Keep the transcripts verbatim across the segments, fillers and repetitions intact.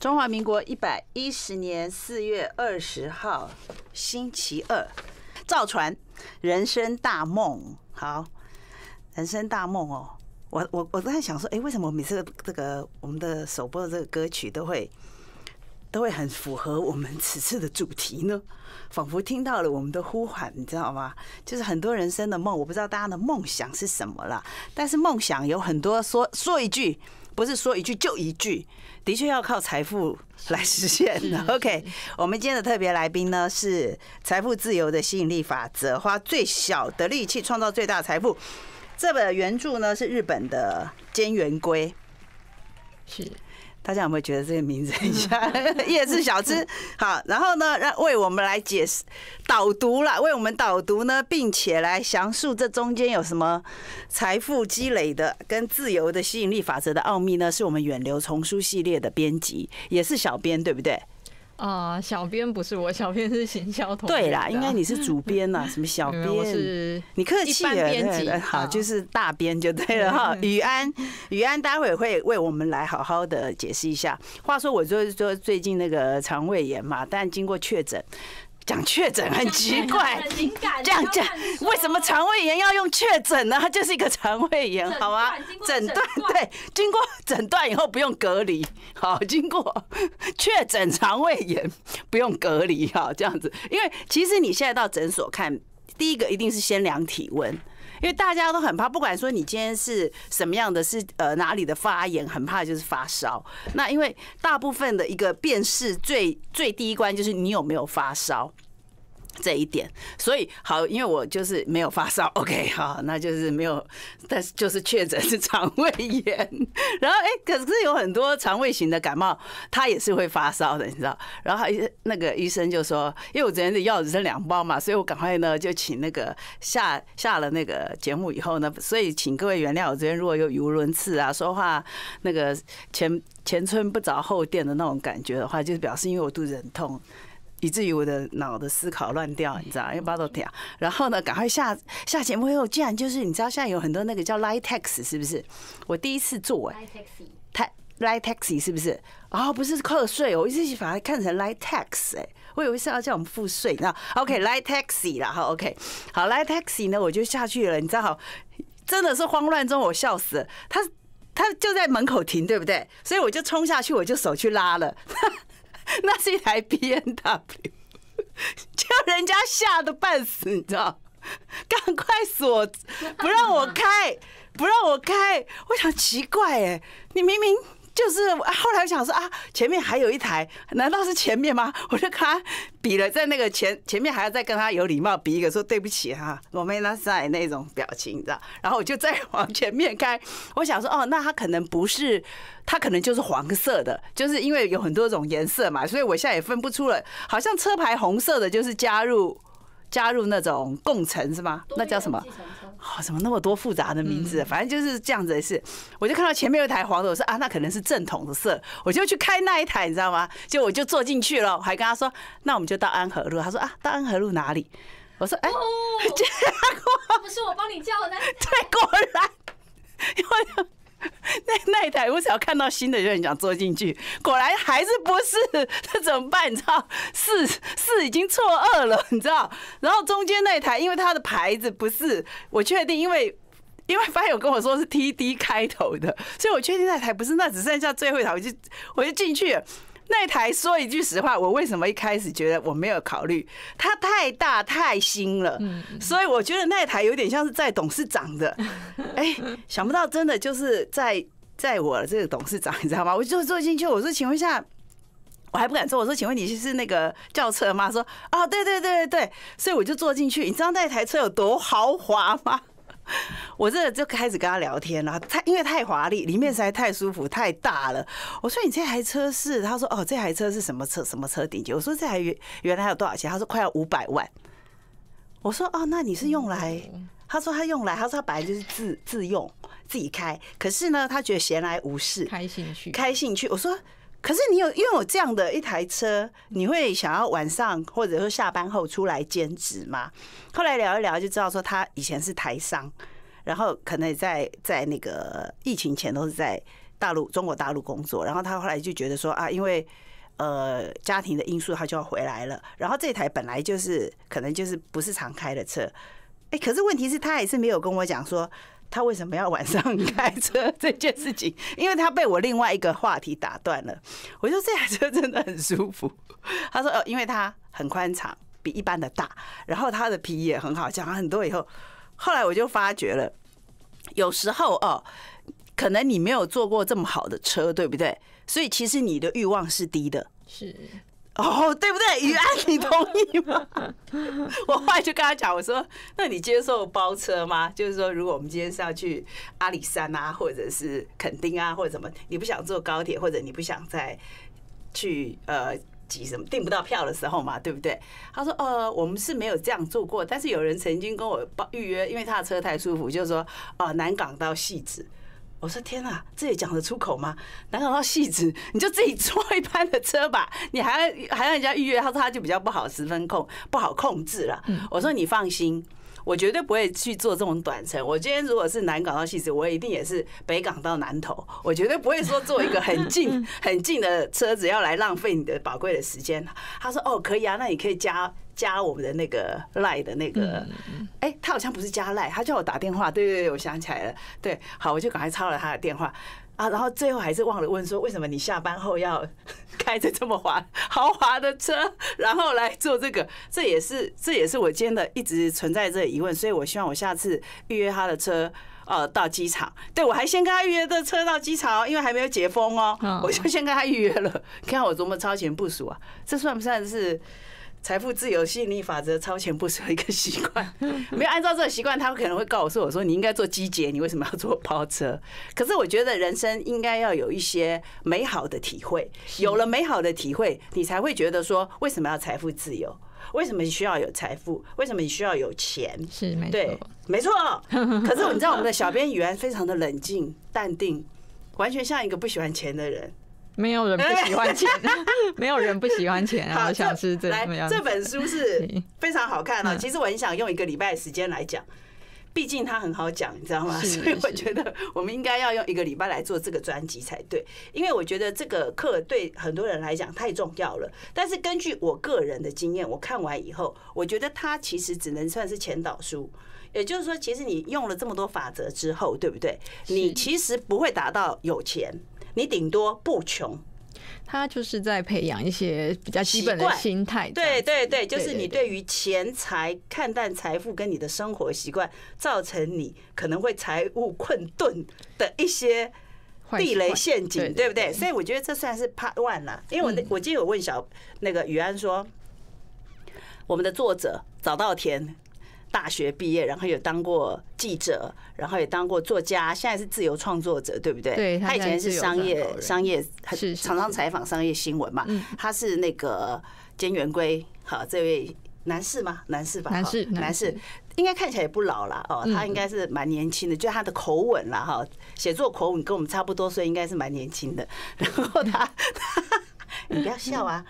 中华民国一百一十年四月二十号，星期二，造船人生大梦。好，人生大梦哦，我我我在想说，哎，为什么每次这个我们的首播的这个歌曲都会都会很符合我们此次的主题呢？仿佛听到了我们的呼喊，你知道吗？就是很多人生的梦，我不知道大家的梦想是什么啦，但是梦想有很多，说说一句。不是说一句就一句，的确要靠财富来实现的。OK， 我们今天的特别来宾呢是财富自由的吸引力法则，花最小的力气创造最大财富。这本原著呢是日本的菅原圭，是大家有没有觉得这个名字很像夜市小吃？好，然后呢，让为我们来解释导读啦，为我们导读呢，并且来详述这中间有什么财富积累的跟自由的吸引力法则的奥秘呢？是我们远流丛书系列的编辑，也是小编，对不对？啊、呃，小编不是我，小编是行销同、啊、对啦，应该你是主编呐，什么小编？我是你客气了，编辑好，就是大编就对了哈。宇安，宇安，待会会为我们来好好的解释一下。话说，我就说最近那个肠胃炎嘛，但经过确诊。讲确诊很奇怪，这样讲为什么肠胃炎要用确诊呢？它就是一个肠胃炎，好吗？诊断对，经过诊断以后不用隔离，好，经过确诊肠胃炎不用隔离，好，这样子。因为其实你现在到诊所看，第一个一定是先量体温。因为大家都很怕，不管说你今天是什么样的，是呃哪里的发炎，很怕就是发烧。那因为大部分的一个辨识最最第一关就是你有没有发烧这一点。所以好，因为我就是没有发烧 ，OK， 好，那就是没有，但是就是确诊是肠胃炎。然后哎、欸，可是有很多肠胃型的感冒，它也是会发烧的，你知道。然后那个医生就说，因为我昨天的药只剩两包嘛，所以我赶快呢就请那个下下了那个节目以后呢，所以请各位原谅我昨天如果有语无伦次啊，说话那个前前村不着后店的那种感觉的话，就是表示因为我肚子很痛。以至于我的脑的思考乱掉，你知道，因为巴豆跳。然后呢，赶快下下节目以后，竟然就是你知道，现在有很多那个叫 LaTeX， 是不是？我第一次做哎、欸、，LaTeX 是不是？哦，不是课税，我一直把它看成 LaTeX 哎、欸，我以为是要叫我们付税，你知道 ？OK，LaTeX 啦，好 OK， 好 LaTeX 呢，我就下去了，你知道，真的是慌乱中我笑死了，他他就在门口停，对不对？所以我就冲下去，我就手去拉了。那是一台 B M W， 叫人家吓得半死，你知道？赶快锁，不让我开，不让我开。我想奇怪哎、欸，你明明就是……后来我想说啊，前面还有一台，难道是前面吗？我就跟他比了，在那个前前面还要再跟他有礼貌比一个说对不起哈、啊，我没拿在那种表情，你知道？然后我就再往前面开，我想说哦，那他可能不是。它可能就是黄色的，就是因为有很多种颜色嘛，所以我现在也分不出了。好像车牌红色的，就是加入加入那种共乘是吗？那叫什么？哦，怎么那么多复杂的名字？反正就是这样子的事。我就看到前面有一台黄的，我说啊，那可能是正统的色，我就去开那一台，你知道吗？就我就坐进去了，还跟他说，那我们就到安和路。他说啊，到安和路哪里？我说哎，结果不是我帮你叫的，对，果然。那那一台，我只要看到新的就很想坐进去，果然还是不是，那怎么办？你知道，是是已经错愕了，你知道。然后中间那一台，因为它的牌子不是我确定，因为因为发友跟我说是 T D 开头的，所以我确定那台不是，那只剩下最后一台，我就我就进去了。那台说一句实话，我为什么一开始觉得我没有考虑？它太大太新了，所以我觉得那台有点像是在董事长的。哎，想不到真的就是在在我这个董事长，你知道吗？我就坐进去，我说：“请问一下。”我还不敢坐，我说：“请问你是那个轿车吗？”说：“哦，对对对对对。”所以我就坐进去，你知道那台车有多豪华吗？我这就开始跟他聊天了，太因为太华丽，里面实在太舒服，太大了。我说你这台车是？他说哦，这台车是什么车？什么车顶级？我说这台原原来有多少钱？他说快要五百万。我说哦，那你是用来？他说他用来，他说他本来就是自自用自己开，可是呢，他觉得闲来无事，开兴趣，开兴趣。我说。可是你有因为有这样的一台车，你会想要晚上或者说下班后出来兼职吗？后来聊一聊就知道，说他以前是台商，然后可能在在那个疫情前都是在大陆中国大陆工作，然后他后来就觉得说啊，因为呃家庭的因素，他就要回来了。然后这台本来就是可能就是不是常开的车，哎、欸，可是问题是他也是没有跟我讲说他为什么要晚上开车这件事情，因为他被我另外一个话题打断了。我说这台车真的很舒服，他说哦，因为它很宽敞，比一般的大，然后它的皮也很好，讲了很多以后，后来我就发觉了，有时候哦。可能你没有坐过这么好的车，对不对？所以其实你的欲望是低的，是哦，对不对？于安，你同意吗？我后来就跟他讲，我说：“那你接受包车吗？就是说，如果我们今天是要去阿里山啊，或者是墾丁啊，或者什么，你不想坐高铁，或者你不想再去呃挤什么订不到票的时候嘛，对不对？”他说：“呃，我们是没有这样做过，但是有人曾经跟我预约，因为他的车太舒服，就是说啊，南港到汐止。”我说天啊，这也讲得出口吗？南港到汐止，你就自己坐一般的车吧，你还要还让人家预约，他说他就比较不好十分控，不好控制了。我说你放心，我绝对不会去做这种短程。我今天如果是南港到汐止，我一定也是北港到南投，我绝对不会说坐一个很近很近的车子要来浪费你的宝贵的时间。他说哦，可以啊，那你可以加。加我们的那个 Line 的那个，哎、欸，他好像不是加 Line， 他叫我打电话，对对对，我想起来了，对，好，我就赶快抄了他的电话啊，然后最后还是忘了问说，为什么你下班后要开着这么华豪华的车，然后来做这个，这也是这也是我今天的一直存在这疑问，所以我希望我下次预约他的车。呃，到机场，对我还先跟他预约的车到机场、哦，因为还没有解封哦，我就先跟他预约了。看我多么超前部署啊！这算不算是财富自由吸引力法则超前部署的一个习惯？没有按照这个习惯，他可能会告诉我说：“你应该做机捷，你为什么要做包车？”可是我觉得人生应该要有一些美好的体会，有了美好的体会，你才会觉得说：“为什么要财富自由？”为什么你需要有财富？为什么你需要有钱？是没错，对，没错。可是你知道，我们的小编语言非常的冷静、淡定，完全像一个不喜欢钱的人。没有人不喜欢钱，没有人不喜欢钱啊！我想是这样。来，这本书是非常好看啊、喔！其实我很想用一个礼拜的时间来讲，毕竟它很好讲，你知道吗？所以我觉得我们应该要用一个礼拜来做这个专辑才对，因为我觉得这个课对很多人来讲太重要了。但是根据我个人的经验，我看完以后，我觉得它其实只能算是前导书。也就是说，其实你用了这么多法则之后，对不对？你其实不会达到有钱，你顶多不穷。他就是在培养一些比较基本的心态，对对对，就是你对于钱财看淡财富跟你的生活习惯，造成你可能会财务困顿的一些地雷陷阱，对不对？所以我觉得这算是 part one 啦，因为我我记得我问小那个宇安说，我们的作者早稻田。大学毕业，然后有当过记者，然后也当过作家，现在是自由创作者，对不对？对，他以前是商业商业，常常采访商业新闻嘛。他是那个菅元圭，好，这位男士吗？男士吧，男士，男士，应该看起来也不老了哦，他应该是蛮年轻的，就他的口吻啦哈，写作口吻跟我们差不多，所以应该是蛮年轻的。然后他，你不要笑啊。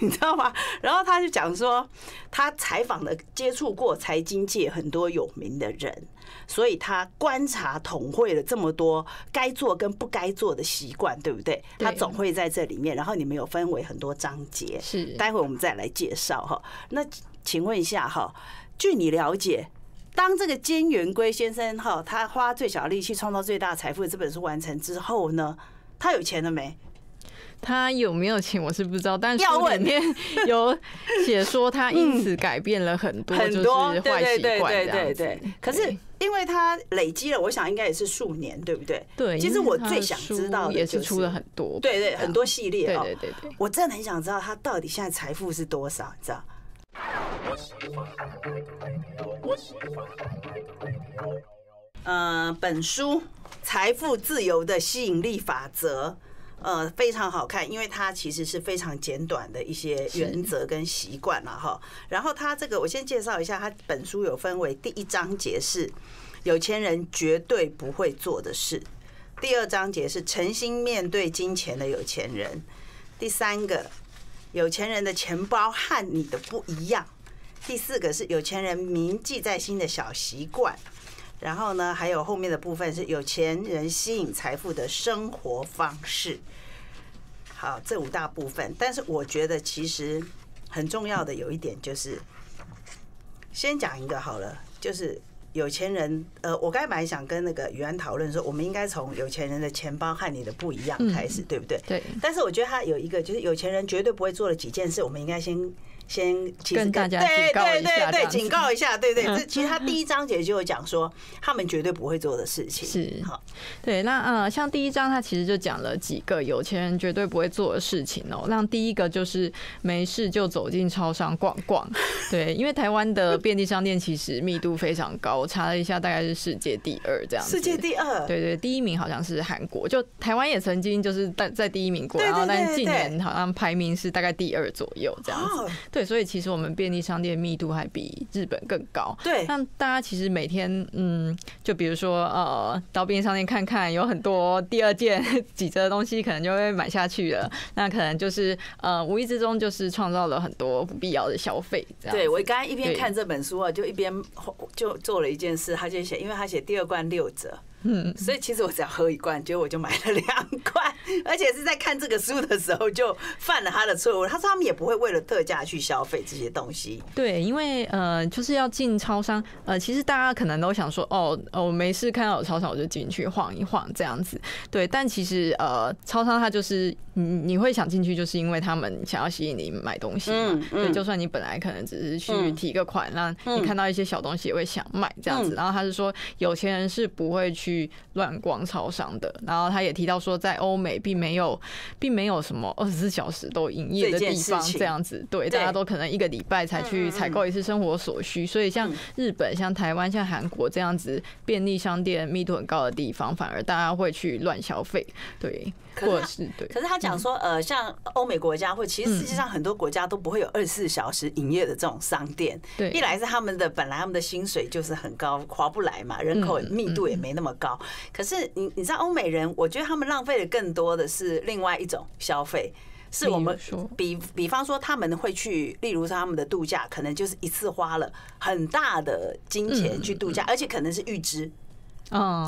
你知道吗？然后他就讲说，他采访了接触过财经界很多有名的人，所以他观察统会了这么多该做跟不该做的习惯，对不对？他总会在这里面，然后你们有分为很多章节，是，待会我们再来介绍哈。那请问一下哈，据你了解，当这个菅元圭先生哈，他花最小力气创造最大财富的这本书完成之后呢，他有钱了没？他有没有钱我是不知道，但是书里面有写说他因此改变了很多很多坏习惯，对对对对。可是因为他累积了，我想应该也是数年，对不对？对。其实我最想知道的也是出了很多，对对，很多系列哦。对对对。我真的很想知道他到底现在财富是多少，你知道？呃，本书《财富自由的吸引力法则》。呃，非常好看，因为它其实是非常简短的一些原则跟习惯了哈。然后它这个，我先介绍一下，它本书有分为第一章节是有钱人绝对不会做的事，第二章节是诚心面对金钱的有钱人，第三个有钱人的钱包和你的不一样，第四个是有钱人铭记在心的小习惯。然后呢，还有后面的部分是有钱人吸引财富的生活方式。好，这五大部分。但是我觉得其实很重要的有一点就是，先讲一个好了，就是有钱人。呃，我刚才本来想跟那个宇安讨论说，我们应该从有钱人的钱包和你的不一样开始，嗯、对不对？对。但是我觉得他有一个就是有钱人绝对不会做的几件事，我们应该先。先其實跟大家警告一下，对对对，警告一下，对对，这其实他第一章节就有讲说他们绝对不会做的事情，是好，对，那呃，像第一章他其实就讲了几个有钱人绝对不会做的事情哦、喔。那第一个就是没事就走进超商逛逛，对，因为台湾的便利商店其实密度非常高，我查了一下，大概是世界第二这样子，世界第二，对 对, 對，第一名好像是韩国，就台湾也曾经就是在第一名过，然后但近年好像排名是大概第二左右这样子，对。所以其实我们便利商店密度还比日本更高。对，那大家其实每天，嗯，就比如说呃，到便利商店看看，有很多第二件几折的东西，可能就会买下去了。那可能就是呃，无意之中就是创造了很多不必要的消费。对，我刚才一边看这本书啊，就一边就做了一件事，他就写，因为他写第二罐六折。嗯，所以其实我只要喝一罐，结果我就买了两罐，而且是在看这个书的时候就犯了他的错误。他说他们也不会为了特价去消费这些东西。对，因为呃，就是要进超商，呃，其实大家可能都想说，哦，我没事看到有超商我就进去晃一晃这样子。对，但其实呃，超商它就是你会想进去，就是因为他们想要吸引你买东西嘛。对，就算你本来可能只是去提个款，那你看到一些小东西也会想买这样子。然后他是说，有钱人是不会去。去乱逛超商的，然后他也提到说，在欧美并没有，并没有什么二十四小时都营业的地方这样子，对，大家都可能一个礼拜才去采购一次生活所需，所以像日本、像台湾、像韩国这样子便利商店密度很高的地方，反而大家会去乱消费，对，或者是对。可是他讲说，呃，像欧美国家或其实世界上很多国家都不会有二十四小时营业的这种商店，对，一来是他们的本来他们的薪水就是很高，划不来嘛，人口密度也没那么。高，可是你你知道欧美人，我觉得他们浪费的更多的是另外一种消费，是我们比比方说他们会去，例如说他们的度假，可能就是一次花了很大的金钱去度假，而且可能是预支，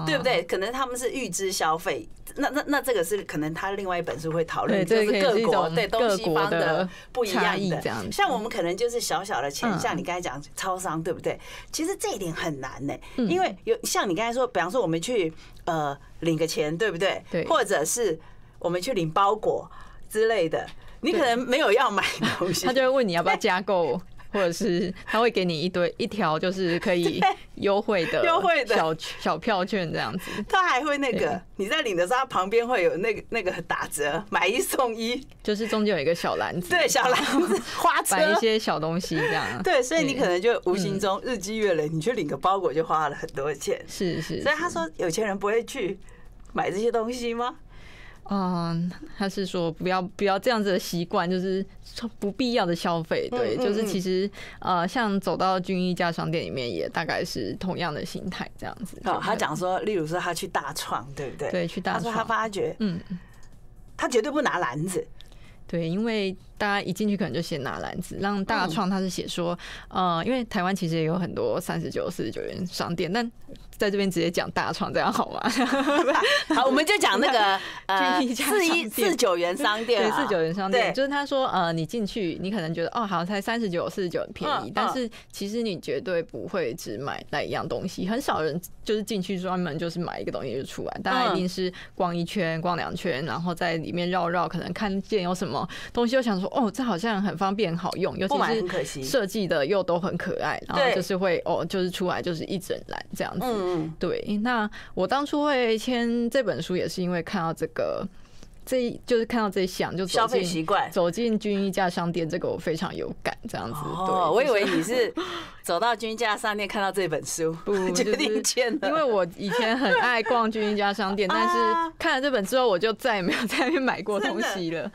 对不对？可能他们是预支消费，那那那这个是可能他另外一本书会讨论，就是各国对东西方的不一样的，像我们可能就是小小的钱，像你刚才讲超商，对不对？其实这一点很难呢、欸，因为有像你刚才说，比方说我们去呃领个钱，对不对？或者是我们去领包裹之类的，你可能没有要买东西，他就会问你要不要加购。或者是他会给你一堆一条就是可以优惠的优惠的小小票券这样子，他还会那个你在领的时候，他旁边会有那个那个打折，买一送一，就是中间有一个小篮子，对，小篮子花车买一些小东西这样，对，所以你可能就无形中日积月累，你去领个包裹就花了很多钱，是是，所以他说有钱人不会去买这些东西吗？嗯，他是说不要不要这样子的习惯，就是不必要的消费。对，就是其实呃，像走到军衣架商店里面，也大概是同样的心态这样子。哦，他讲说，例如说他去大创，对不对？对，去大创。他说他发觉，嗯，他绝对不拿篮子。对，因为大家一进去可能就先拿篮子，让大创他是写说，呃，因为台湾其实也有很多三十九、四十九元商店，但在这边直接讲大创这样好吗？好，我们就讲那个呃四一四九元商店，对，四九元商店，就是他说呃，你进去你可能觉得哦，好，才三十九、四十九便宜，但是其实你绝对不会只买那一样东西，很少人就是进去专门就是买一个东西就出来，大家一定是逛一圈、逛两圈，然后在里面绕绕，可能看见有什么。东西又想说哦，这好像很方便、很好用，尤其是设计的又都很可爱，然后就是会哦，就是出来就是一整篮这样子。对，那我当初会签这本书也是因为看到这个。这就是看到这一项就消费习惯，走进军衣架商店，这个我非常有感，这样子。哦，我以为你是走到军衣架商店看到这本书，决定签了。因为我以前很爱逛军衣架商店，但是看了这本之后，我就再也没有在那边买过东西了。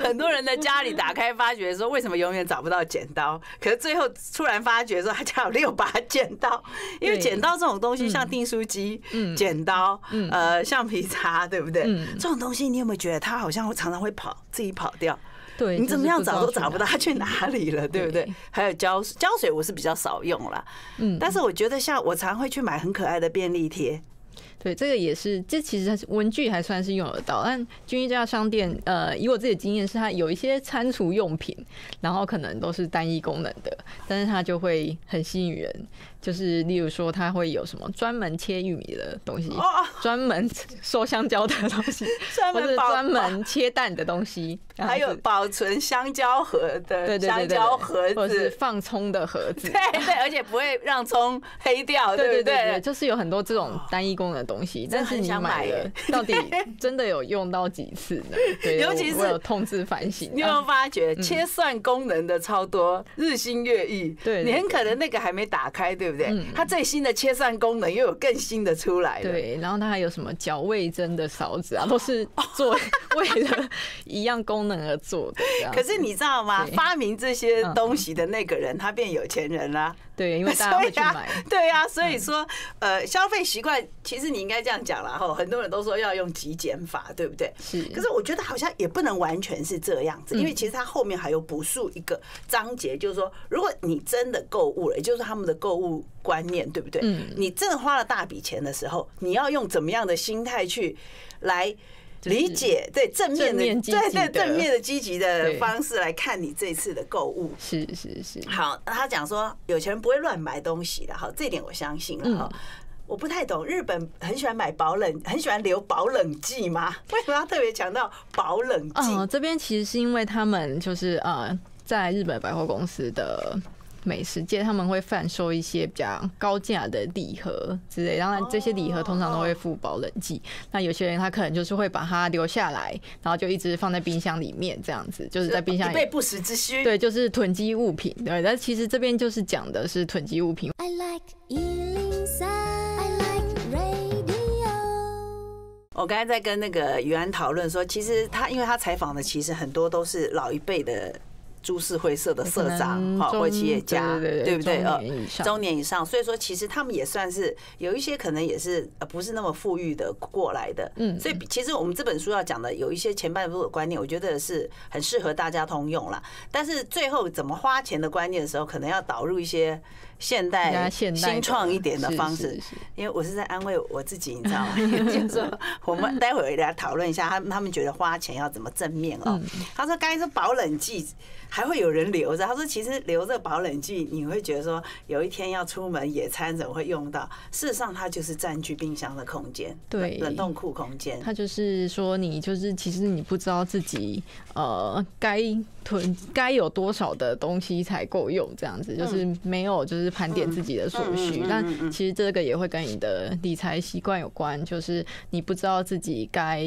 很多人的家里打开发觉说，为什么永远找不到剪刀？可是最后突然发觉说，他家有六把剪刀，因为剪刀这种东西，像订书机、剪刀、呃橡皮擦，对不对？这种东西。以你有没有觉得他好像常常会跑，自己跑掉？对，你怎么样找都找不到他去哪里了，对不对？还有胶水，胶水我是比较少用啦，嗯，但是我觉得像我常会去买很可爱的便利贴。 对，这个也是，这其实文具还算是用得到，但均一这家商店，呃，以我自己的经验是，它有一些餐厨用品，然后可能都是单一功能的，但是它就会很吸引人，就是例如说，它会有什么专门切玉米的东西，专门收香蕉的东西，或者专门切蛋的东西，还有保存香蕉盒的香蕉盒子，或者是放葱的盒子，对对，而且不会让葱黑掉，对对对，就是有很多这种单一功能。 东西，但是你买了，到底真的有用到几次呢？对，尤其是我有痛自反省。你有没有发觉切蒜功能的超多，日新月异。对，你很可能那个还没打开，对不对？它最新的切蒜功能又有更新的出来了。对，然后它还有什么搅味针的勺子啊，都是做为了一样功能而做的。可是你知道吗？发明这些东西的那个人，他变有钱人啦。对，因为大家会去买。对啊，所以说，呃，消费习惯其实你。 你应该这样讲啦，哈，很多人都说要用极简法，对不对？是。可是我觉得好像也不能完全是这样子，因为其实它后面还有补述一个章节，就是说，如果你真的购物了，也就是他们的购物观念，对不对？嗯。你真的花了大笔钱的时候，你要用怎么样的心态去来理解？对，正面的，对对，正面的、积极的方式来看你这次的购物。是是是。好，他讲说有钱人不会乱买东西的，哈，这点我相信了，哈。 我不太懂，日本很喜欢买保冷，很喜欢留保冷剂吗？为什么要特别强调保冷剂？嗯，这边其实是因为他们就是呃，在日本百货公司的美食街，他们会贩售一些比较高价的礼盒之类，然后这些礼盒通常都会附保冷剂。那有些人他可能就是会把它留下来，然后就一直放在冰箱里面，这样子就是在冰箱以备不时之需。对，就是囤积物品。对，但其实这边就是讲的是囤积物品。I like 我刚才在跟那个于安讨论说，其实他因为他采访的其实很多都是老一辈的株式会社的社长哈或企业家，对不对？呃，中年以上，所以说其实他们也算是有一些可能也是不是那么富裕的过来的，嗯，所以其实我们这本书要讲的有一些前半部的观念，我觉得是很适合大家通用啦。但是最后怎么花钱的观念的时候，可能要导入一些。 现代新创一点的方式，因为我是在安慰我自己，你知道吗？就是说，我们待会儿来讨论一下，他他们觉得花钱要怎么正面哦。他说，刚才说保冷剂还会有人留着。他说，其实留着保冷剂，你会觉得说，有一天要出门野餐怎么会用到？事实上，它就是占据冰箱的空间，对，冷冻库空间。他就是说，你就是其实你不知道自己呃该囤该有多少的东西才够用，这样子就是没有就是。 盘点自己的所需，但其实这个也会跟你的理财习惯有关，就是你不知道自己该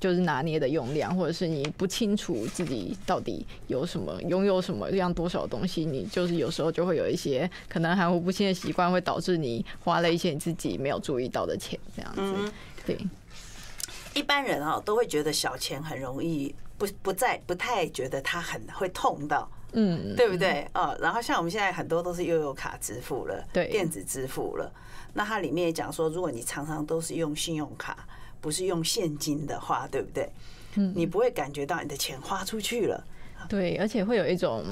就是拿捏的用量，或者是你不清楚自己到底有什么拥有什么量多少东西，你就是有时候就会有一些可能含糊不清的习惯，会导致你花了一些你自己没有注意到的钱，这样子。对，一般人啊、喔、都会觉得小钱很容易不不再不太觉得它很会痛到。 嗯，对不对？哦，然后像我们现在很多都是悠游卡支付了，对，电子支付了。那它里面也讲说，如果你常常都是用信用卡，不是用现金的话，对不对？嗯，你不会感觉到你的钱花出去了。对，而且会有一种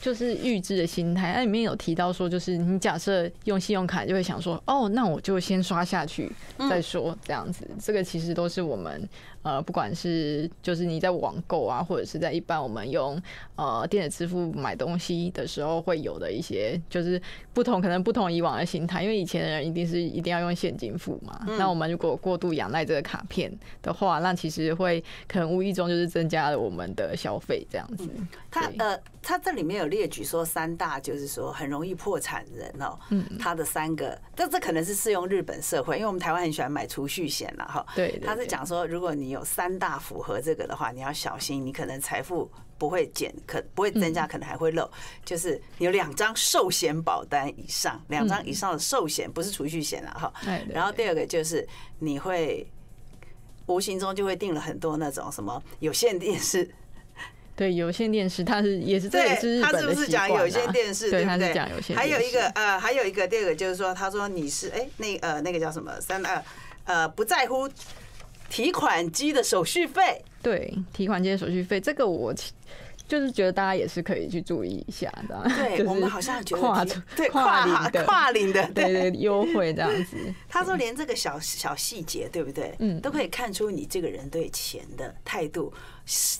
就是预支的心态。那里面有提到说，就是你假设用信用卡，就会想说，哦，那我就先刷下去再说，这样子。这个其实都是我们。 呃，不管是就是你在网购啊，或者是在一般我们用呃电子支付买东西的时候，会有的一些就是不同，可能不同以往的心态，因为以前的人一定是一定要用现金付嘛。嗯、那我们如果过度仰赖这个卡片的话，那其实会可能无意中就是增加了我们的消费这样子。嗯、他呃，他这里面有列举说三大，就是说很容易破产人哦，嗯，他的三个，但这可能是适用日本社会，因为我们台湾很喜欢买储蓄险啦。哈。对， 對， 對， 對，他是讲说如果你有 有三大符合这个的话，你要小心，你可能财富不会减，可不会增加，可能还会漏。就是你有两张寿险保单以上，两张以上的寿险不是储蓄险啦，哈。然后第二个就是你会无形中就会订了很多那种什么有线电视。 对有线电视，它是也是这也是日本的习惯、啊、他是不是讲有线电视？对，他是讲有线。还有一个呃，还有一个第二个就是说，他说你是哎、欸、那呃那个叫什么三呃呃不在乎。提款机的手续费。对，提款机的手续费，这个我就是觉得大家也是可以去注意一下的。对，我们好像觉得跨对跨跨跨领的对优惠这样子。他说连这个小小细节，对不对？嗯，都可以看出你这个人对钱的态度。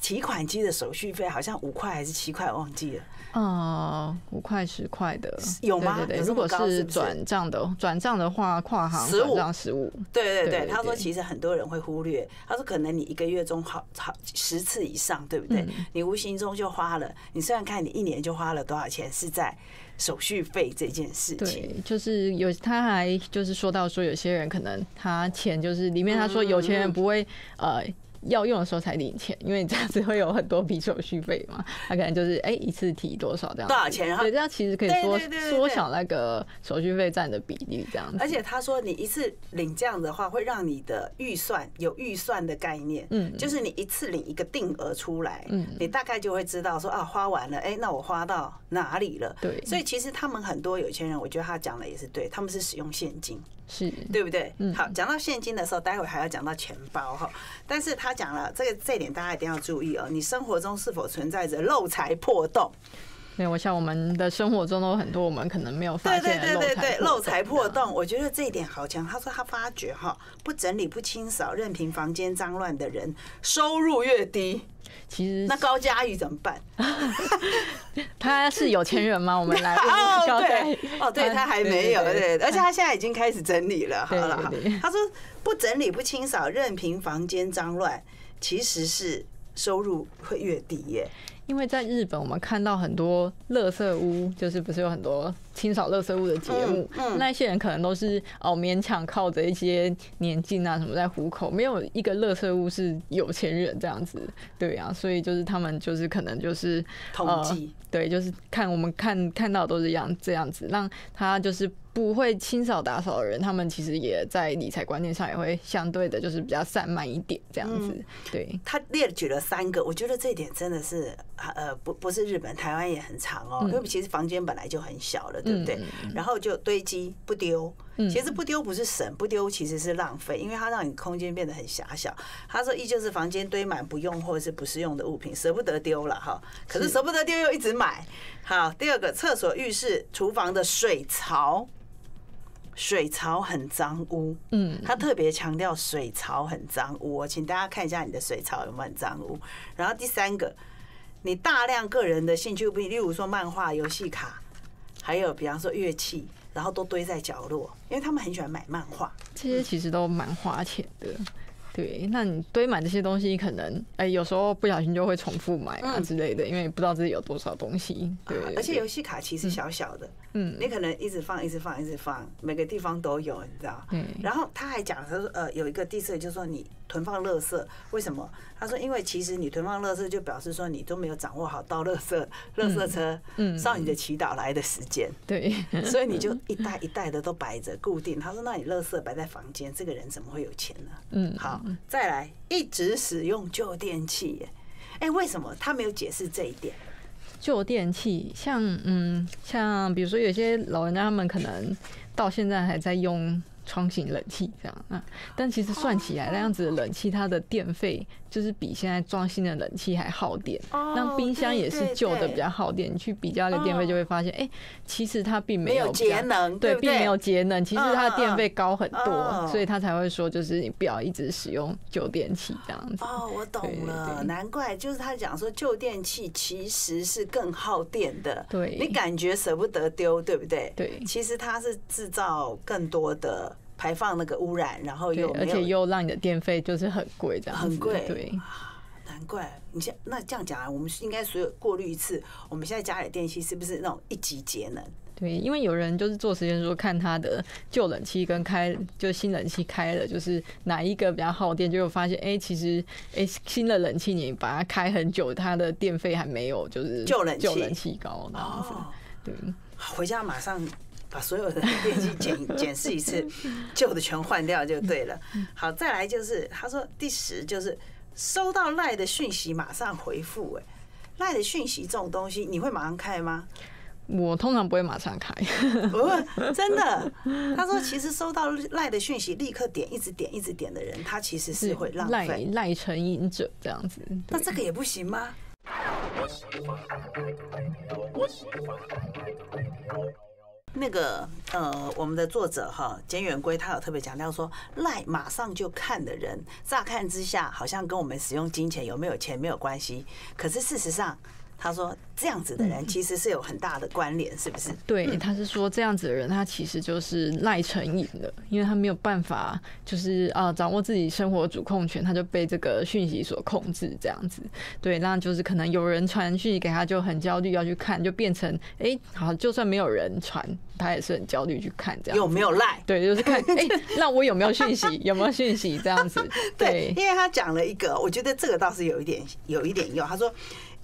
提款机的手续费好像五块还是七块，忘记了。啊，五块十块的有吗？对对，如果是转账的，转账的话，跨行转账十五。对对对，他说其实很多人会忽略，他说可能你一个月中好好十次以上，对不对？你无形中就花了，你虽然看你一年就花了多少钱是在手续费这件事情。对，就是有他还就是说到说有些人可能他钱就是里面他说有钱人不会呃。要用的时候才领钱，因为这样子会有很多笔手续费嘛。他可能就是哎、欸、一次提多少这样，多少钱？对，这样其实可以缩缩小那个手续费占的比例这样子。而且他说你一次领这样的话，会让你的预算有预算的概念，嗯，就是你一次领一个定额出来，嗯，你大概就会知道说啊花完了，哎、欸，那我花到哪里了？对，所以其实他们很多有钱人，我觉得他讲的也是对，他们是使用现金。是对不对？好，讲到现金的时候，待会还要讲到钱包哈。但是他讲了这个这点，大家一定要注意哦。你生活中是否存在着漏财破洞？对，我想我们的生活中都有很多我们可能没有发现的漏财破洞。对对对对对，漏财破洞，我觉得这一点好强。他说他发觉哈，不整理、不清扫、任凭房间脏乱的人，收入越低。其实那高嘉瑜怎么办？他是有钱人吗？我们来哦，对哦，对他还没有，对，而且他现在已经开始整理了，好了好。他说不整理不清扫，任凭房间脏乱，其实是收入会越低耶。因为在日本，我们看到很多垃圾屋，就是不是有很多清扫垃圾屋的节目？嗯嗯、那些人可能都是哦，勉强靠着一些年金啊什么在糊口，没有一个垃圾屋是有钱人这样子，对啊，所以就是他们就是可能就是统计、呃，对，就是看我们看看到都是一样这样子，让他就是不会清扫打扫的人，他们其实也在理财观念上也会相对的就是比较散漫一点这样子。嗯、对，他列举了三个，我觉得这一点真的是。呃，不不是日本，台湾也很长哦，因为其实房间本来就很小了，对不对？然后就堆积不丢，其实不丢不是省，不丢其实是浪费，因为它让你空间变得很狭小。他说，一就是房间堆满不用或者是不实用的物品，舍不得丢了哈，可是舍不得丢又一直买。好，第二个，厕所、浴室、厨房的水槽。水槽很脏污，嗯，他特别强调水槽很脏污，请大家看一下你的水槽有没有很脏污。然后第三个，你大量个人的兴趣品，例如说漫画、游戏卡，还有比方说乐器，然后都堆在角落，因为他们很喜欢买漫画，这些其实都蛮花钱的。对，那你堆满这些东西，可能哎、欸，有时候不小心就会重复买啊之类的，嗯、因为不知道自己有多少东西。对，啊、而且游戏卡其实小小的，嗯，你可能一直放、一直放、一直放，每个地方都有，你知道？嗯。然后他还讲，他说呃，有一个第四个就是说你囤放垃圾，为什么？他说因为其实你囤放垃圾，就表示说你都没有掌握好倒垃圾、垃圾车、嗯、少女的祈祷来的时间。对，所以你就一袋一袋的都摆着固定。他说，那你垃圾摆在房间，这个人怎么会有钱呢？嗯，好。再来，一直使用旧电器耶，哎、欸，为什么他没有解释这一点？旧电器，像嗯，像比如说有些老人家他们可能到现在还在用窗型冷气这样啊，但其实算起来那样子的冷气，它的电费就是比现在装新的冷气还耗电。那冰箱也是旧的比较耗电，你去比较的电费就会发现，哎，其实它并没有节能，对，并没有节能，其实它的电费高很多，所以他才会说就是你不要一直使用旧电器这样子。哦，我懂了，难怪就是他讲说旧电器其实是更耗电的，对，你感觉舍不得丢，对不对？对，其实它是制造更多的。排放那个污染，然后又而且又让你的电费就是很贵，这样很贵，对，难怪你现那这样讲啊，我们应该所有过滤一次，我们现在家里的电器是不是那种一级节能？对，因为有人就是做实验说，看他的旧冷气跟开就新冷气开了，就是哪一个比较耗电，就有发现，哎、欸，其实哎、欸、新的冷气你把它开很久，它的电费还没有就是旧冷旧冷气高那样子，哦、对，回家马上。把所有的电器检检视一次，旧的全换掉就对了。好，再来就是他说第十就是收到赖的讯息马上回复，哎，赖的讯息这种东西你会马上看吗？我通常不会马上开，不，真的。他说，其实收到赖的讯息，立刻点，一直点，一直点的人，他其实是会浪费，赖成瘾者这样子。那这个也不行吗？那个呃，我们的作者哈简远圭他有特别强调说，赖马上就看的人，乍看之下好像跟我们使用金钱有没有钱没有关系，可是事实上。他说：“这样子的人其实是有很大的关联，是不是？”对，他是说这样子的人，他其实就是赖成瘾了，因为他没有办法，就是啊、呃、掌握自己生活主控权，他就被这个讯息所控制，这样子。对，那就是可能有人传讯息给他，就很焦虑要去看，就变成哎、欸，好，就算没有人传，他也是很焦虑去看这样。有没有赖？对，就是看哎、欸，那我有没有讯息？有没有讯息？这样子。对，因为他讲了一个，我觉得这个倒是有一点有一点用。他说，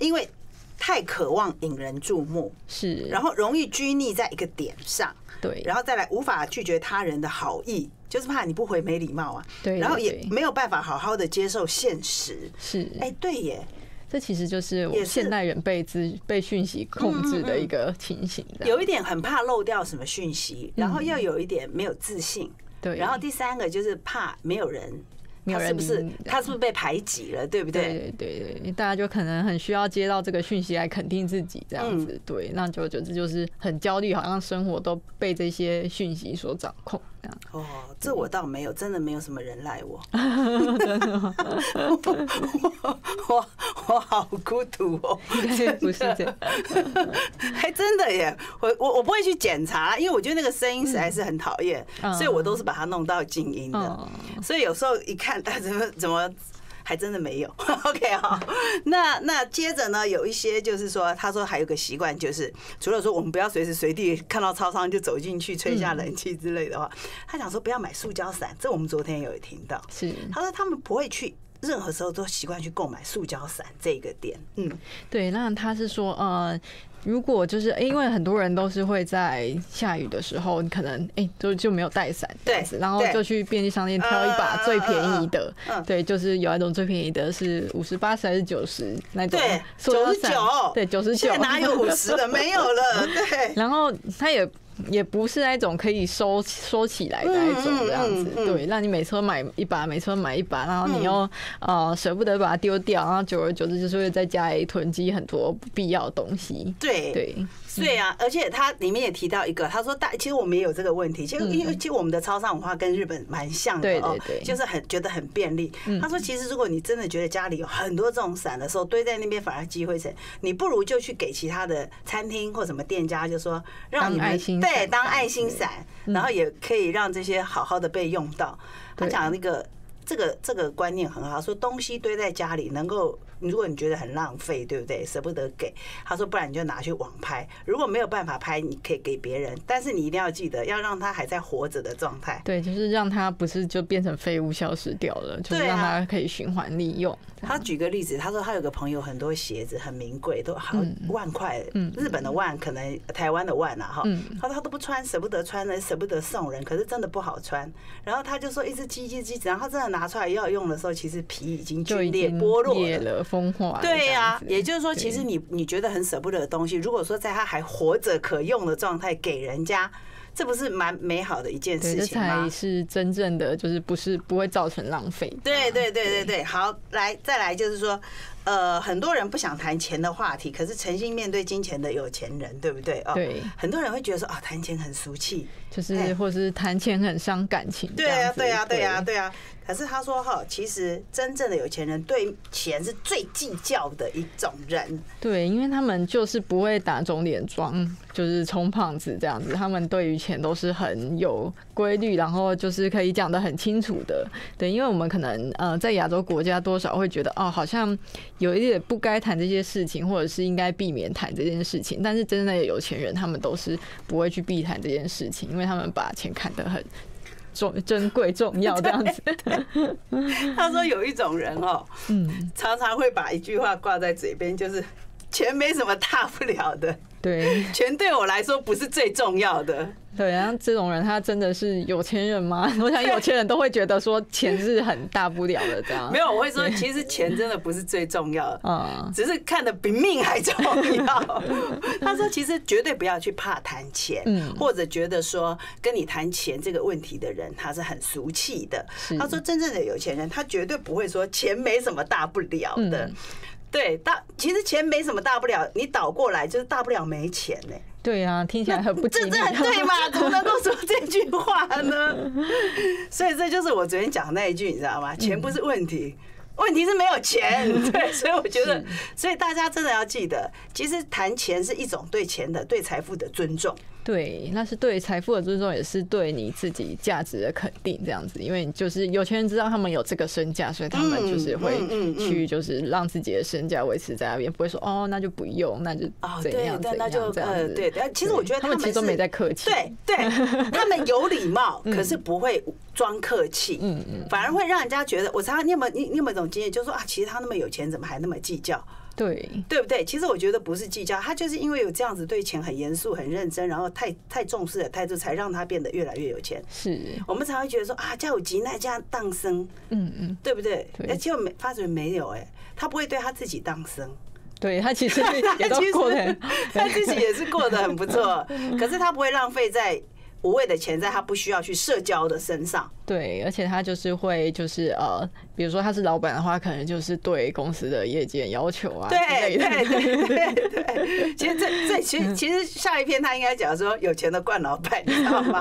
因为。太渴望引人注目，是，然后容易拘泥在一个点上，对，然后再来无法拒绝他人的好意，就是怕你不回没礼貌啊，对，然后也没有办法好好的接受现实，是，哎，对耶。这其实就是我现代人被资被讯息控制的一个情形，有一点很怕漏掉什么讯息，然后又有一点没有自信，对，然后第三个就是怕没有人。他是不是他是不是被排挤了，对不对？对对对，大家就可能很需要接到这个讯息来肯定自己这样子，对，那久而久之就是很焦虑，好像生活都被这些讯息所掌控。哦，这我倒没有，真的没有什么人赖我，真的吗？我我我好孤独哦，不是这样，还真的耶，我我我不会去检查，因为我觉得那个声音实在是很讨厌，所以我都是把它弄到静音的，所以有时候一看它怎么怎么。还真的没有，OK 哈。那那接着呢，有一些就是说，他说还有个习惯，就是除了说我们不要随时随地看到超商就走进去吹下冷气之类的话，他讲说不要买塑胶伞，这我们昨天有听到。是，他说他们不会去。任何时候都习惯去购买塑胶伞这个点，嗯，对。那他是说，呃，如果就是、欸、因为很多人都是会在下雨的时候，可能哎、欸、就就没有带伞，对，然后就去便利商店挑一把最便宜的，呃、对，就是有一种最便宜的是五十八十还是九十那种，对，九十九，对，九十九，现在哪有五十的？没有了，对。然后他也。也不是那种可以收收起来的那种这样子，对，让你每次买一把，每次买一把，然后你又呃舍不得把它丢掉，然后久而久之就是会在家里囤积很多不必要的东西。对对。对啊，而且他里面也提到一个，他说大，其实我们也有这个问题，其实因为其实我们的超商文化跟日本蛮像的哦，就是很觉得很便利。他说，其实如果你真的觉得家里有很多这种伞的时候，堆在那边反而积灰尘，你不如就去给其他的餐厅或什么店家，就说让你们对当爱心伞，然后也可以让这些好好的被用到。他讲那个。这个这个观念很好，说东西堆在家里能够，如果你觉得很浪费，对不对？舍不得给，他说不然你就拿去网拍，如果没有办法拍，你可以给别人，但是你一定要记得要让他还在活着的状态。对，就是让他不是就变成废物消失掉了，就是让他可以循环利用。啊、他举个例子，他说他有个朋友很多鞋子很名贵，都好万块，嗯、日本的万可能台湾的万啊哈，嗯、他说他都不穿，舍不得穿人，舍不得送人，可是真的不好穿。然后他就说一直积积积，然后真的。拿出来要用的时候，其实皮已经皲裂、剥落了、风化。对呀，也就是说，其实你你觉得很舍不得的东西，如果说在它还活着可用的状态给人家，这不是蛮美好的一件事情吗？这才是真正的，就是不是不会造成浪费。对对对对对，好，来再来就是说，呃，很多人不想谈钱的话题，可是诚心面对金钱的有钱人，对不对？哦，对，很多人会觉得说啊，谈钱很俗气，就是或是谈钱很伤感情。对呀，对呀，对呀，对呀。可是他说哈，其实真正的有钱人对钱是最计较的一种人。对，因为他们就是不会打肿脸装，就是充胖子这样子。他们对于钱都是很有规律，然后就是可以讲得很清楚的。对，因为我们可能呃在亚洲国家多少会觉得哦，好像有一点不该谈这些事情，或者是应该避免谈这件事情。但是真正的有钱人，他们都是不会去避谈这件事情，因为他们把钱看得很。珍贵重要这样子。他说有一种人哦，嗯，常常会把一句话挂在嘴边，就是钱没什么大不了的。对，钱对我来说不是最重要的。对，然后这种人他真的是有钱人吗？我想有钱人都会觉得说钱是很大不了的这样。没有，我会说其实钱真的不是最重要的，嗯、只是看得比命还重要。他说其实绝对不要去怕谈钱，嗯、或者觉得说跟你谈钱这个问题的人他是很俗气的。他说真正的有钱人他绝对不会说钱没什么大不了的。嗯，对，大其实钱没什么大不了，你倒过来就是大不了没钱呢、欸。对啊，听起来很不吉利。这很对嘛？怎么能够说这句话呢？所以这就是我昨天讲那一句，你知道吗？钱不是问题，问题是没有钱。对，所以我觉得，所以大家真的要记得，其实谈钱是一种对钱的、对财富的尊重。对，那是对财富的尊重，也是对你自己价值的肯定，这样子。因为就是有钱人知道他们有这个身价，所以他们就是会去，就是让自己的身价维持在那边，不会说哦，那就不用，那就怎样怎样这样子。对，其实我觉得他们其实都没在客气。对对，他们有礼貌，可是不会装客气，嗯嗯，反而会让人家觉得。我常常你有没有你你有没有一种经验，就是说啊，其实他那么有钱，怎么还那么计较？对，对不对？其实我觉得不是计较，他就是因为有这样子对钱很严肃、很认真，然后太太重视的态度，才让他变得越来越有钱。是，我们才会觉得说啊，家有急难家当生，嗯嗯，对不对？哎，结果没发觉没有哎、欸，他不会对他自己当生。对，他其实也都过得，他自己也是过得很不错，可是他不会浪费在无谓的钱在他不需要去社交的身上。对，而且他就是会就是呃，比如说他是老板的话，可能就是对公司的业绩要求啊之类的。对对对对对，其实这这其实其实下一篇他应该讲说有钱的惯老板，你知道吗？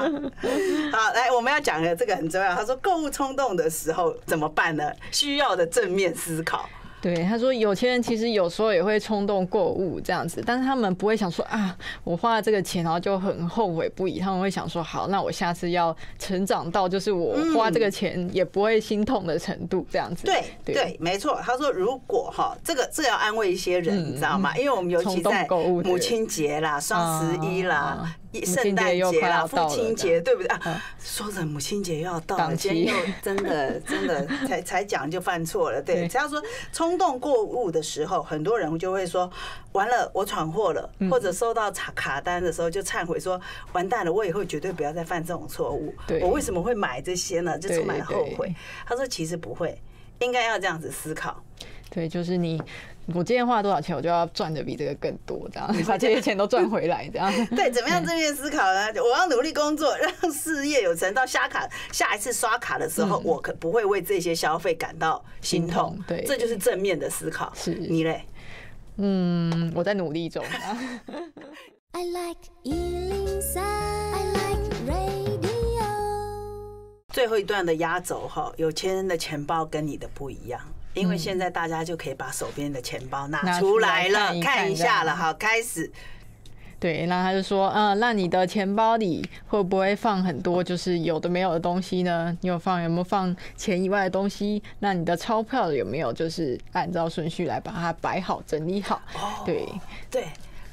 好，来我们要讲的这个很重要。他说购物冲动的时候怎么办呢？需要的正面思考。对，他说有钱人其实有时候也会冲动购物这样子，但是他们不会想说啊，我花了这个钱然后就很后悔不已，他们会想说好，那我下次要成长到就是我花这个钱也不会心痛的程度这样子。对对，没错。他说如果哈，这个这要安慰一些人，你知道吗？因为我们尤其在母亲节啦、双十一啦、圣诞节啦、父亲节，对不对啊？说着母亲节又要到了，今天又真的真的才才讲就犯错了。对，他说冲。冲动购物的时候，很多人就会说：“完了，我闯祸了。”或者收到卡单的时候就忏悔说：“完蛋了，我以后绝对不要再犯这种错误。我为什么会买这些呢？”就充满后悔。他说：“其实不会，应该要这样子思考。”对，就是你，我今天花多少钱，我就要赚的比这个更多，这样把这些钱都赚回来，这样。对，怎么样正面思考呢？我要努力工作，让事业有成。到下卡下一次刷卡的时候，我可不会为这些消费感到心痛。对，这就是正面的思考。是你嘞？嗯，我在努力中。I like one oh three. I like radio. 最后一段的压轴哈，有钱人的钱包跟你的不一样。因为现在大家就可以把手边的钱包拿出来了，看一下了。好，开始。对，那他就说，嗯，那你的钱包里会不会放很多就是有的没有的东西呢？你有放有没有放钱以外的东西？那你的钞票有没有就是按照顺序来把它摆好、整理好？对对。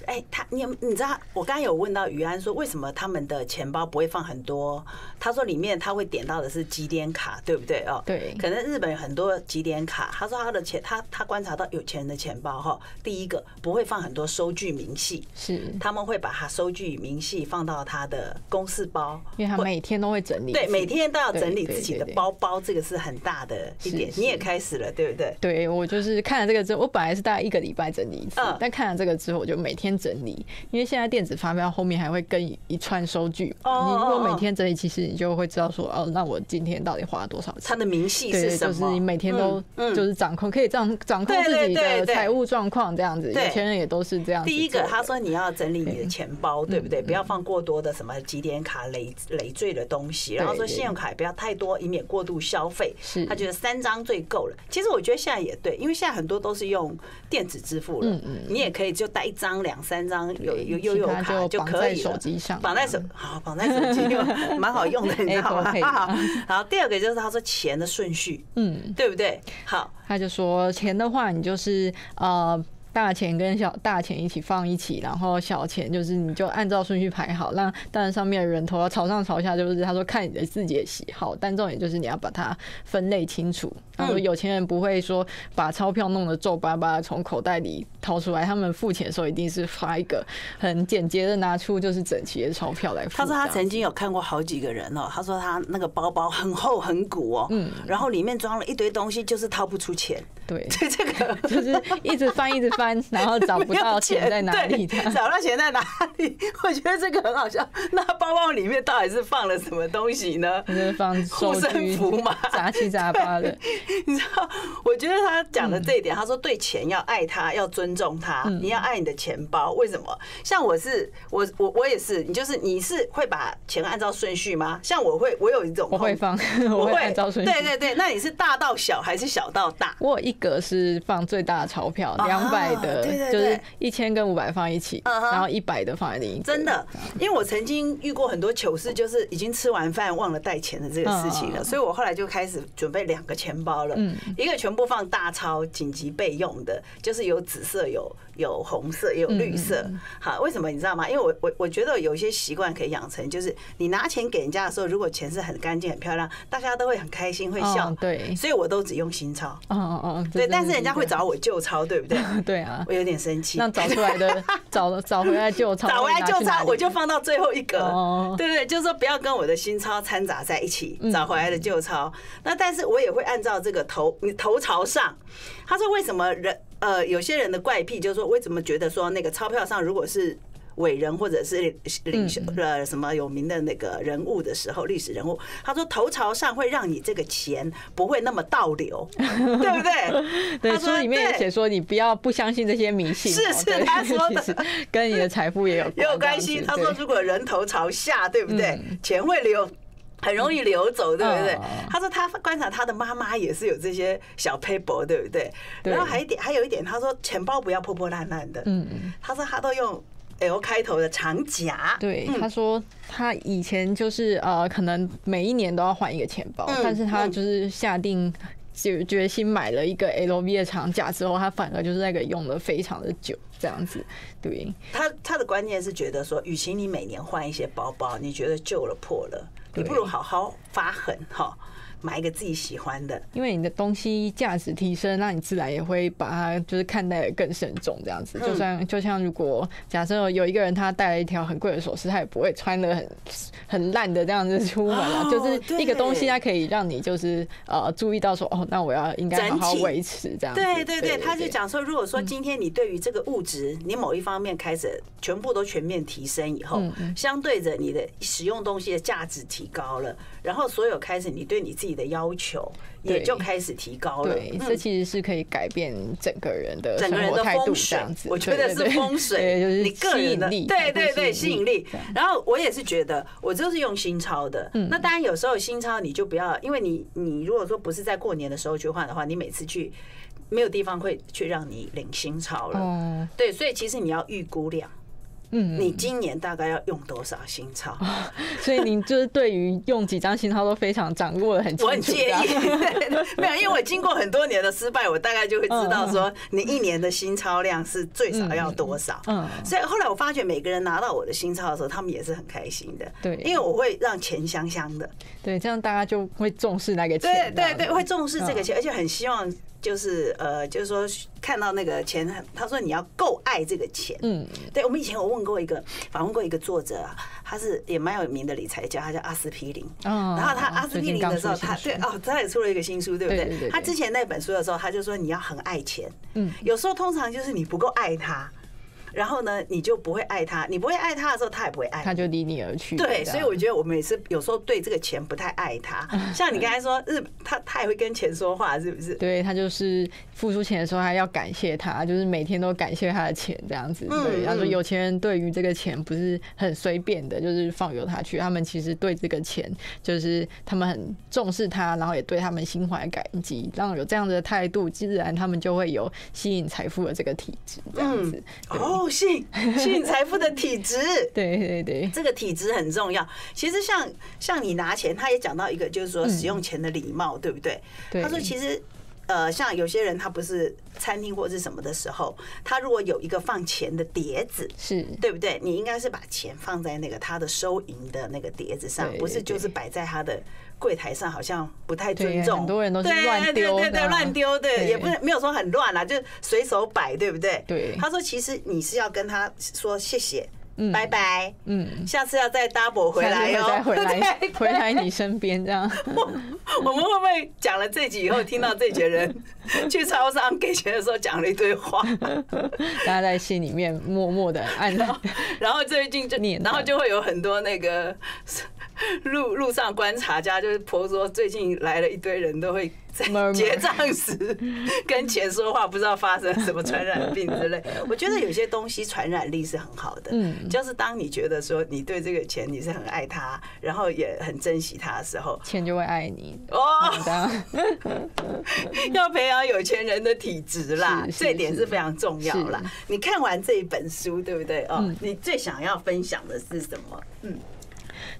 哎、欸，他你你知道，我刚才有问到于安说，为什么他们的钱包不会放很多？他说里面他会点到的是集点卡，对不对？哦，对，可能日本有很多集点卡。他说他的钱，他他观察到有钱人的钱包哈，第一个不会放很多收据明细，是他们会把他收据明细放到他的公事包，因为他每天都会整理，对，每天都要整理自己的包包，这个是很大的一点。你也开始了，对不对？对，我就是看了这个之后，我本来是大概一个礼拜整理一次，但看了这个之后，我就每天整理，因为现在电子发票后面还会跟一串收据。你如果每天整理，其实你就会知道说，哦，那我今天到底花了多少钱。它的明细是什么？就是你每天都就是掌控，可以掌掌控自己的财务状况，这样子。有钱人也都是这样。第一个，他说你要整理你的钱包，对不对？不要放过多的什么集点卡累累赘的东西。然后说信用卡也不要太多，以免过度消费。他觉得三张最够了。其实我觉得现在也对，因为现在很多都是用电子支付了，你也可以就带一张两。三张有有悠游卡就可以了，绑在手好，绑在手机又蛮好用的，你知道吗？好，好。第二个就是他说钱的顺序，嗯，对不对？好，他就说钱的话，你就是呃。大钱跟小大钱一起放一起，然后小钱就是你就按照顺序排好。那当然上面的人头要朝上朝下，就是他说看你的自己的喜好，但重点就是你要把它分类清楚。他说有钱人不会说把钞票弄得皱巴巴从口袋里掏出来，他们付钱的时候一定是发一个很简洁的拿出就是整齐的钞票来付。他说他曾经有看过好几个人哦，他说他那个包包很厚很鼓哦，嗯，然后里面装了一堆东西，就是掏不出钱。对，这个就是一直翻一直翻。 翻，然后找不到钱在哪里，找到钱在哪里？我觉得这个很好笑。那包包里面到底是放了什么东西呢？就是放护身符嘛，杂七杂八的。你知道，我觉得他讲的这一点，嗯、他说对钱要爱他，要尊重他，嗯、你要爱你的钱包。为什么？像我是我我我也是，你就是你是会把钱按照顺序吗？像我会，我有一种我会放，我会按照顺序。对对对，那你是大到小还是小到大？我有一格是放最大的钞票，两百。 的，就是一千跟五百放一起，然后一百的放在另一。真的，因为我曾经遇过很多糗事，就是已经吃完饭忘了带钱的这个事情了，所以我后来就开始准备两个钱包了，一个全部放大钞，紧急备用的，就是有紫色、有有红色、也有绿色。好，为什么你知道吗？因为我我我觉得有些习惯可以养成，就是你拿钱给人家的时候，如果钱是很干净、很漂亮，大家都会很开心，会笑。对，所以我都只用新钞。哦哦哦，对，但是人家会找我旧钞，对不对？对。 我有点生气，那找出来的找找回来旧钞，找回来旧钞我就放到最后一格，对对，就是说不要跟我的新钞掺杂在一起，找回来的旧钞。那但是我也会按照这个头，你头朝上。他说为什么人呃有些人的怪癖就是说，为什么觉得说那个钞票上如果是 伟人或者是领袖呃什么有名的那个人物的时候，历史人物，他说头朝上会让你这个钱不会那么倒流，对不对？对，书里面也写说你不要不相信这些迷信，是是他说的，跟你的财富也有也有关系。他说如果人头朝下，对不对？钱会流。 很容易流走，对不对？他说他观察他的妈妈也是有这些小 paper， 对不对？然后还一点，还有一点，他说钱包不要破破烂烂的。嗯，他说他都用 L 开头的长夹。对，他说他以前就是呃，可能每一年都要换一个钱包，但是他就是下定 就决心买了一个 L V 的长夹之后，他反而就是那个用的非常的久，这样子。对，他他的观念是觉得说，与其你每年换一些包包，你觉得旧了破了，你不如好好发狠哈，买一个自己喜欢的。因为你的东西价值提升，那你自然也会把它就是看待的更慎重，这样子。就像就像如果假设有一个人他戴了一条很贵的首饰，他也不会穿的很很烂的这样子出门啊。就是一个东西，它可以让你就是呃注意到说哦。 那我要应该好好维持这样。对对对，他就讲说，如果说今天你对于这个物质，你某一方面开始全部都全面提升以后，相对着你的使用东西的价值提高了，然后所有开始你对你自己的要求也就开始提高了。对，这其实是可以改变整个人的整个人的风水，我觉得是风水，就是你个人的对对对吸引力。然后我也是觉得，我就是用新钞的。那当然有时候新钞你就不要，因为你你如果说不是在过年 的时候去换的话，你每次去没有地方会去让你领新钞了，对，所以其实你要预估量。 嗯，你今年大概要用多少新钞、哦？所以您就是对于用几张新钞都非常掌握的很清楚。我很介意，没有，因为我经过很多年的失败，我大概就会知道说，你一年的新钞量是最少要多少。嗯，嗯所以后来我发觉，每个人拿到我的新钞的时候，他们也是很开心的。对，因为我会让钱香香的。对，这样大家就会重视那个钱。对对对，会重视这个钱，嗯、而且很希望。 就是呃，就是说看到那个钱，他说你要够爱这个钱。嗯，对，我们以前我问过一个访问过一个作者啊，他是也蛮有名的理财家，他叫阿司匹林。哦。然后他阿司匹林的时候，他对哦，他也出了一个新书，对不对？他之前那本书的时候，他就说你要很爱钱。嗯。有时候通常就是你不够爱他，然后呢，你就不会爱他，你不会爱他的时候，他也不会爱，他就离你而去。对，所以我觉得我每次有时候对这个钱不太爱他，像你刚才说日，他他也会跟钱说话，是不是？对，他就是付出钱的时候，他要感谢他，就是每天都感谢他的钱这样子。对，他说有钱人对于这个钱不是很随便的，就是放由他去，他们其实对这个钱就是他们很重视他，然后也对他们心怀感激，让有这样的态度，自然他们就会有吸引财富的这个体质这样子。哦。 吸引吸引财富的体质，对对对，这个体质很重要。其实像像你拿钱，他也讲到一个，就是说使用钱的礼貌，对不对？他说其实呃，像有些人他不是餐厅或是什么的时候，他如果有一个放钱的碟子，是对不对？你应该是把钱放在那个他的收银的那个碟子上，不是就是摆在他的柜台上，好像不太尊重。很多人都是乱丢，对对对，乱丢，对，也不是没有说很乱啦，就随手摆，对不对？对。他说，其实你是要跟他说谢谢。拜拜，嗯，下次要再 double 回来哦，再回来回来你身边这样。我我们会不会讲了这集以后，听到这群人去超商给钱的时候讲了一堆话，大家在心里面默默的按照，然后最近就然后就会有很多那个路路上观察家就是婆说，最近来了一堆人都会。在结账时跟钱说话，不知道发生什么传染病之类。我觉得有些东西传染力是很好的，就是当你觉得说你对这个钱你是很爱它，然后也很珍惜它的时候，钱就会爱你哦。要培养有钱人的体质啦，这点是非常重要啦。你看完这一本书，对不对？哦，你最想要分享的是什么？嗯。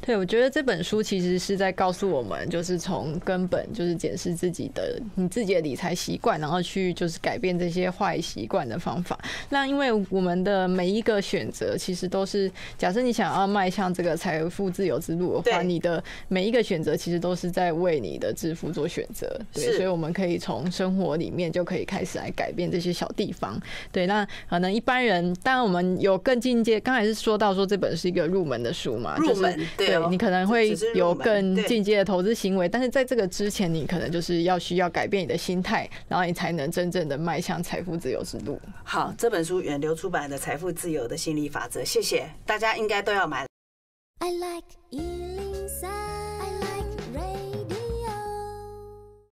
对，我觉得这本书其实是在告诉我们，就是从根本就是检视自己的你自己的理财习惯，然后去就是改变这些坏习惯的方法。那因为我们的每一个选择，其实都是假设你想要迈向这个财富自由之路的话，你的每一个选择其实都是在为你的致富做选择。对，所以我们可以从生活里面就可以开始来改变这些小地方。对，那可能一般人，当然我们有更进阶，刚才是说到说这本是一个入门的书嘛，入门。对，你可能会有更进阶的投资行为，但是在这个之前，你可能就是要需要改变你的心态，然后你才能真正的迈向财富自由之路。好，这本书远流出版的《财富自由的心理法则》，谢谢大家，应该都要买。I like